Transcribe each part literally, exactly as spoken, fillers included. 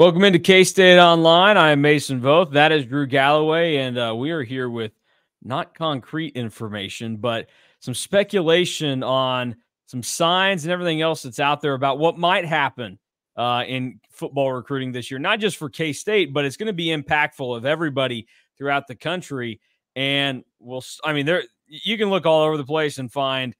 Welcome into K-State Online. I am Mason Voth. That is Drew Galloway, and uh, we are here with not concrete information, but some speculation on some signs and everything else that's out there about what might happen uh, in football recruiting this year, not just for K-State, but it's going to be impactful of everybody throughout the country. And we'll, I mean, there you can look all over the place and find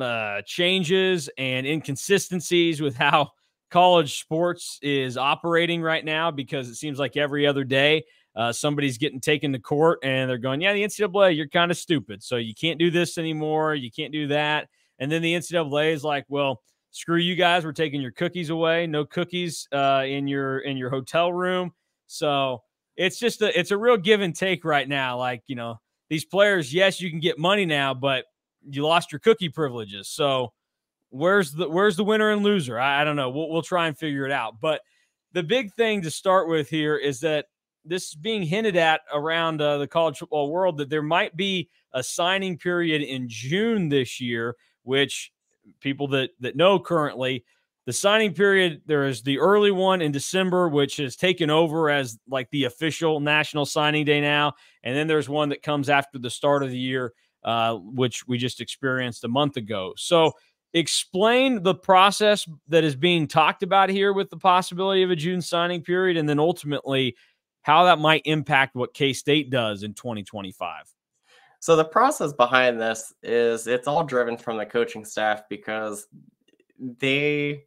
uh, changes and inconsistencies with how college sports is operating right now, because it seems like every other day uh, somebody's getting taken to court and they're going, yeah, the N C double A, you're kind of stupid. So you can't do this anymore. You can't do that. And then the N C double A is like, well, screw you guys. We're taking your cookies away. No cookies uh, in your in your hotel room. So it's just a, it's a real give and take right now. Like, you know, these players, yes, you can get money now, but you lost your cookie privileges. So Where's the where's the winner and loser? I, I don't know. We'll, we'll try and figure it out. But the big thing to start with here is that this is being hinted at around uh, the college football world that there might be a signing period in June this year, which people that, that know currently, the signing period, there is the early one in December, which is taken over as like the official national signing day now. And then there's one that comes after the start of the year, uh, which we just experienced a month ago. So explain the process that is being talked about here with the possibility of a June signing period, and then ultimately how that might impact what K-State does in twenty twenty-five. So the process behind this is it's all driven from the coaching staff, because they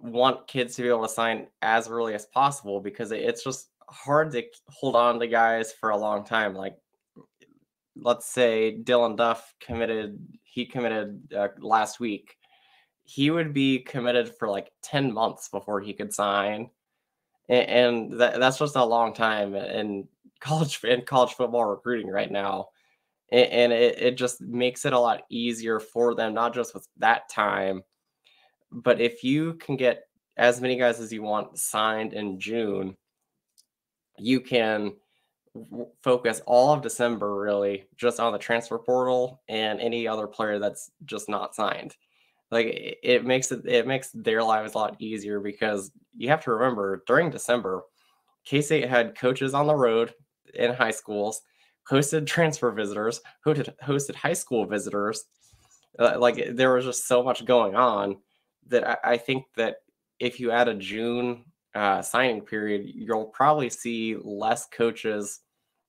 want kids to be able to sign as early as possible, because it's just hard to hold on to guys for a long time. Like, let's say Dylan Duff committed, he committed uh, last week. He would be committed for like ten months before he could sign. And, and that, that's just a long time in college, in college football recruiting right now. And, and it, it just makes it a lot easier for them, not just with that time, but if you can get as many guys as you want signed in June, you can focus all of December really just on the transfer portal and any other player that's just not signed. Like, it, it makes it it makes their lives a lot easier, because you have to remember during December, K-State had coaches on the road in high schools, hosted transfer visitors, hosted hosted high school visitors. Uh, like, there was just so much going on that I, I think that if you add a June uh, signing period, you'll probably see less coaches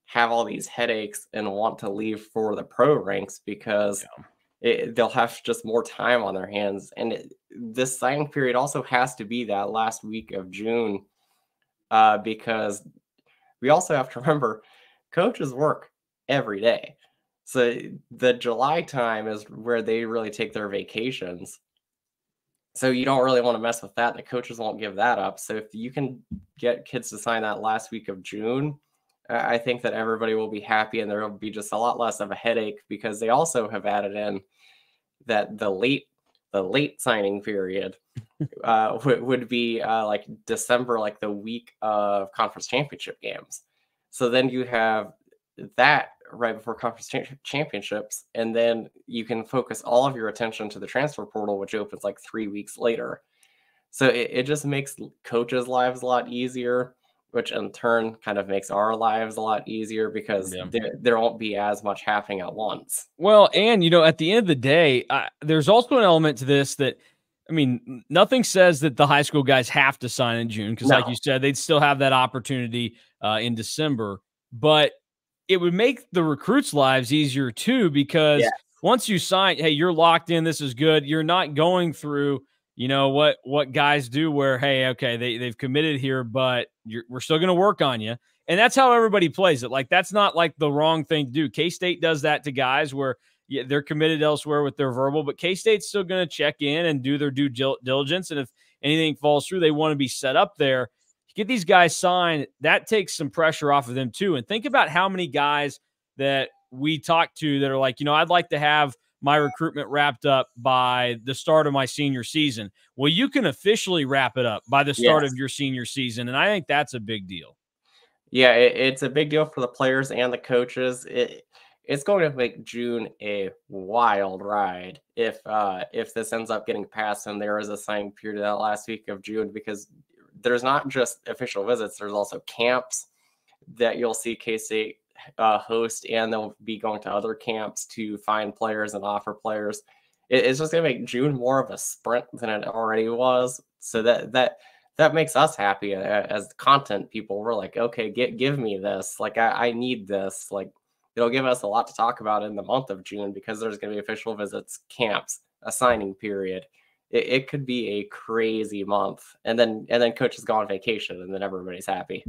have all these headaches and want to leave for the pro ranks, because yeah. it, they'll have just more time on their hands. And it, this signing period also has to be that last week of June, uh, because we also have to remember coaches work every day. So the July time is where they really take their vacations. So you don't really want to mess with that. The coaches won't give that up. So if you can get kids to sign that last week of June, I think that everybody will be happy, and there will be just a lot less of a headache, because they also have added in that the late the late signing period uh, would be uh, like December, like the week of conference championship games. So then you have that right before conference cha championships, and then you can focus all of your attention to the transfer portal, which opens like three weeks later. So it, it just makes coaches' lives a lot easier, which in turn kind of makes our lives a lot easier, because yeah. there, there won't be as much happening at once. Well, and, you know, at the end of the day, I, there's also an element to this that, I mean, nothing says that the high school guys have to sign in June, because no. like you said, they'd still have that opportunity uh, in December. But it would make the recruits' lives easier, too, because yes. once you sign, hey, you're locked in, this is good, you're not going through – you know, what what guys do where, hey, okay, they, they've committed here, but you're, we're still going to work on you. And that's how everybody plays it. Like, that's not like the wrong thing to do. K-State does that to guys where yeah, they're committed elsewhere with their verbal, but K-State's still going to check in and do their due diligence. And if anything falls through, they want to be set up there. Get these guys signed. That takes some pressure off of them, too. And think about how many guys that we talk to that are like, you know, I'd like to have my recruitment wrapped up by the start of my senior season. Well, you can officially wrap it up by the start yes. of your senior season, and I think that's a big deal. Yeah, it, it's a big deal for the players and the coaches. It, it's going to make June a wild ride if uh, if this ends up getting passed and there is a signing period that last week of June, because there's not just official visits, there's also camps that you'll see K-State uh, host, and they'll be going to other camps to find players and offer players. It, it's just going to make June more of a sprint than it already was. So that that that makes us happy as content people. We're like, okay, get, give me this. Like, I, I need this. Like, it'll give us a lot to talk about in the month of June because there's going to be official visits, camps, a signing period. It, it could be a crazy month. And then and then coaches go on vacation, and then everybody's happy.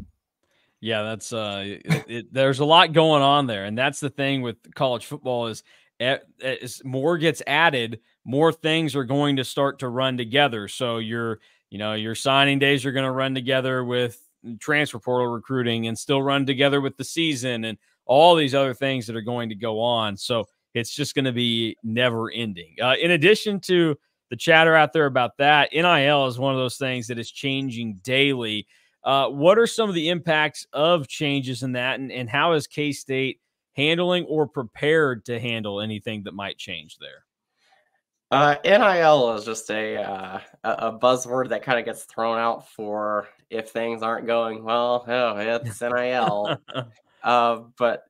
Yeah, that's uh, it, it, there's a lot going on there, and that's the thing with college football is as more gets added, more things are going to start to run together. So your, you know, your signing days are going to run together with transfer portal recruiting, and still run together with the season and all these other things that are going to go on. So it's just going to be never ending. Uh, in addition to the chatter out there about that, N I L is one of those things that is changing daily. Uh, what are some of the impacts of changes in that, and, and how is K-State handling or prepared to handle anything that might change there? Uh, N I L is just a, uh, a buzzword that kind of gets thrown out for if things aren't going well, oh, it's N I L. uh, but,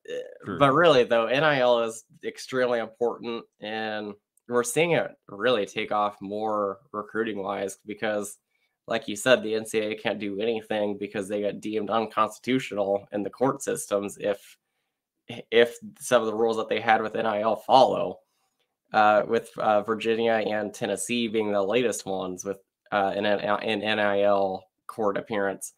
True. but really, though, N I L is extremely important, and we're seeing it really take off more recruiting-wise because, like you said, the N C double A can't do anything because they got deemed unconstitutional in the court systems if if some of the rules that they had with N I L follow, uh, with uh, Virginia and Tennessee being the latest ones with uh, an, an N I L court appearance.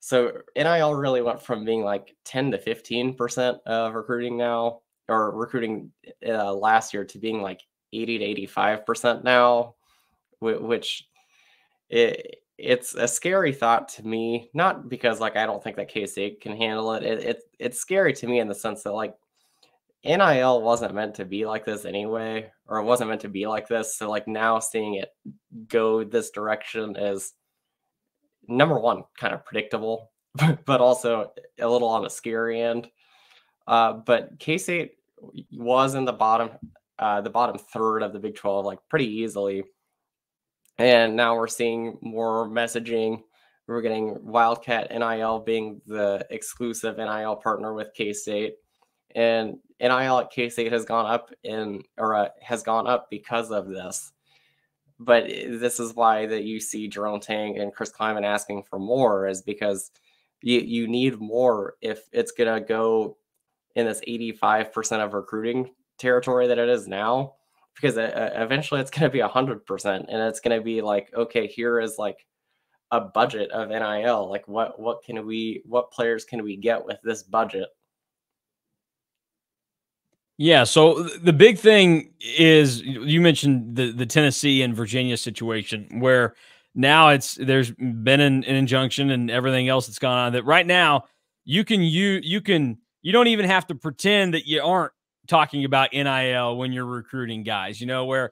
So N I L really went from being like ten to fifteen percent of recruiting now, or recruiting uh, last year, to being like eighty to eighty-five percent now, which... It, it's a scary thought to me, not because like I don't think that K-State can handle it. It, it. It's scary to me in the sense that like N I L wasn't meant to be like this anyway, or it wasn't meant to be like this. So like now seeing it go this direction is, number one, kind of predictable, but also a little on a scary end. Uh, but K-State was in the bottom, uh, the bottom third of the Big twelve, like pretty easily. And now we're seeing more messaging. We're getting Wildcat N I L being the exclusive N I L partner with K-State, and N I L at K-State has gone up in or uh, has gone up because of this. But this is why that you see Jerome Tang and Chris Klieman asking for more, is because you you need more if it's gonna go in this eighty-five percent of recruiting territory that it is now. Because eventually it's going to be one hundred percent, and it's going to be like, okay, here is like a budget of N I L. Like what, what can we, what players can we get with this budget? Yeah. So the big thing is, you mentioned the, the Tennessee and Virginia situation where now it's, there's been an, an injunction and everything else that's gone on, that right now you can, you, you can, you don't even have to pretend that you aren't talking about N I L when you're recruiting guys, you know, where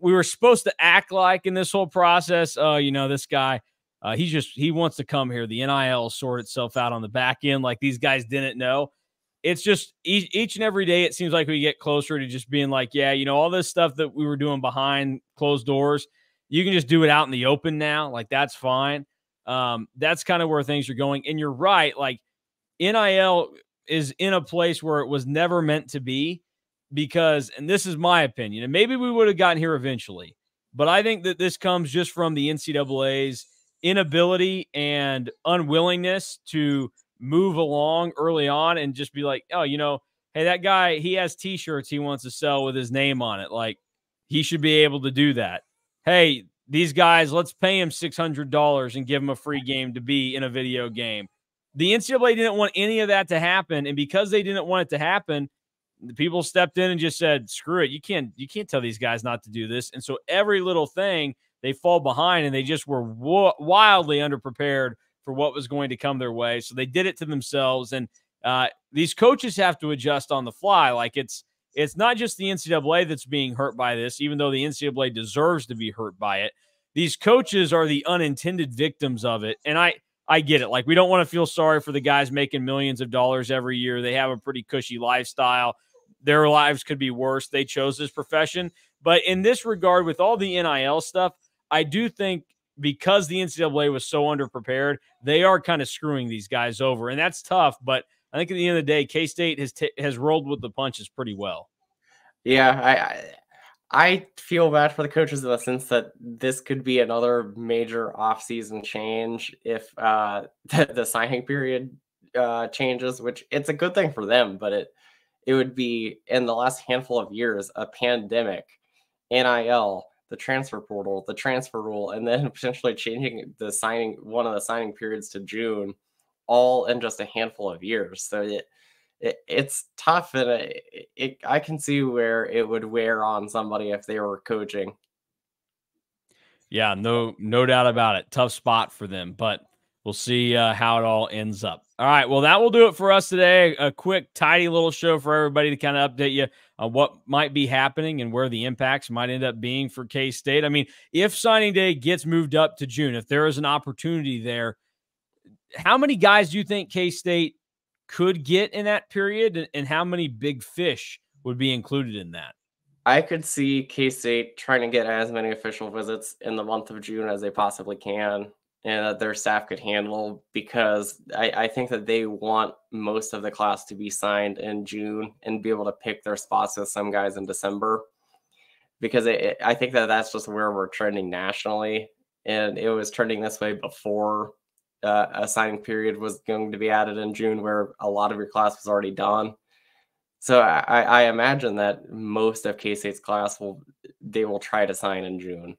we were supposed to act like in this whole process, oh, uh, you know, this guy, uh, he just, he wants to come here. The N I L sort itself out on the back end. Like these guys didn't know. It's just each, each and every day, it seems like we get closer to just being like, yeah, you know, all this stuff that we were doing behind closed doors, you can just do it out in the open now. Like that's fine. Um, that's kind of where things are going. And you're right. Like N I L is in a place where it was never meant to be, because, and this is my opinion, and maybe we would have gotten here eventually, but I think that this comes just from the N C double A's inability and unwillingness to move along early on and just be like, oh, you know, hey, that guy, he has t-shirts he wants to sell with his name on it. Like he should be able to do that. Hey, these guys, let's pay him six hundred dollars and give him a free game to be in a video game. The N C double A didn't want any of that to happen, and because they didn't want it to happen, the people stepped in and just said, "Screw it! You can't, you can't tell these guys not to do this." And so every little thing they fall behind, and they just were wildly underprepared for what was going to come their way. So they did it to themselves, and uh, these coaches have to adjust on the fly. Like it's, it's not just the N C double A that's being hurt by this, even though the N C double A deserves to be hurt by it. These coaches are the unintended victims of it, and I. I get it. Like, we don't want to feel sorry for the guys making millions of dollars every year. They have a pretty cushy lifestyle. Their lives could be worse. They chose this profession. But in this regard, with all the N I L stuff, I do think because the N C double A was so underprepared, they are kind of screwing these guys over. And that's tough, but I think at the end of the day, K-State has t has rolled with the punches pretty well. Yeah, I... I... I feel bad for the coaches in the sense that this could be another major offseason change if uh, the, the signing period uh, changes, which it's a good thing for them, but it it would be, in the last handful of years, a pandemic, N I L, the transfer portal, the transfer rule, and then potentially changing the signing one of the signing periods to June, all in just a handful of years. So it, it's tough, and it, it, I can see where it would wear on somebody if they were coaching. Yeah, no, no doubt about it. Tough spot for them, but we'll see uh, how it all ends up. All right, well, that will do it for us today. A quick, tidy little show for everybody to kind of update you on what might be happening and where the impacts might end up being for K-State. I mean, if signing day gets moved up to June, if there is an opportunity there, how many guys do you think K-State could get in that period, and how many big fish would be included in that? I could see K-State trying to get as many official visits in the month of June as they possibly can, and that their staff could handle, because I, I think that they want most of the class to be signed in June and be able to pick their spots with some guys in December, because it, it, I think that that's just where we're trending nationally, and it was trending this way before Uh, a signing period was going to be added in June, where a lot of your class was already done. So I, I imagine that most of K-State's class will, they will try to sign in June.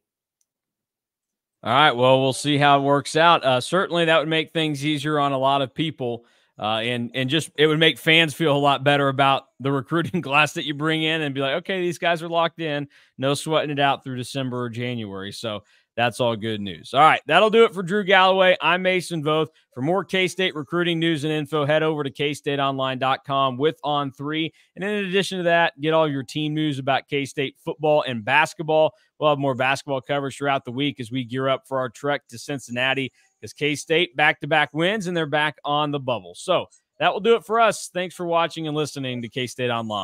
All right. Well, we'll see how it works out. Uh, certainly that would make things easier on a lot of people. Uh, and, and just, it would make fans feel a lot better about the recruiting class that you bring in and be like, okay, these guys are locked in, no sweating it out through December or January. So that's all good news. All right, that'll do it for Drew Galloway. I'm Mason Voth. For more K-State recruiting news and info, head over to k state online dot com with On three. And in addition to that, get all your team news about K-State football and basketball. We'll have more basketball coverage throughout the week as we gear up for our trek to Cincinnati, because K-State back-to-back wins, and they're back on the bubble. So that will do it for us. Thanks for watching and listening to K-State Online.